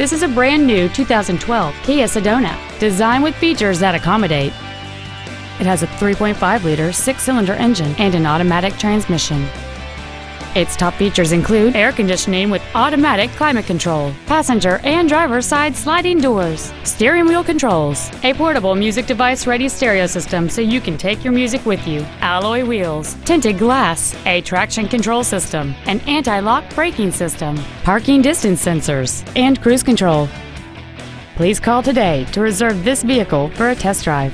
This is a brand new 2012 Kia Sedona, designed with features that accommodate. It has a 3.5-liter six-cylinder engine and an automatic transmission. Its top features include air conditioning with automatic climate control, passenger and driver side sliding doors, steering wheel controls, a portable music device ready stereo system so you can take your music with you, alloy wheels, tinted glass, a traction control system, an anti-lock braking system, parking distance sensors, and cruise control. Please call today to reserve this vehicle for a test drive.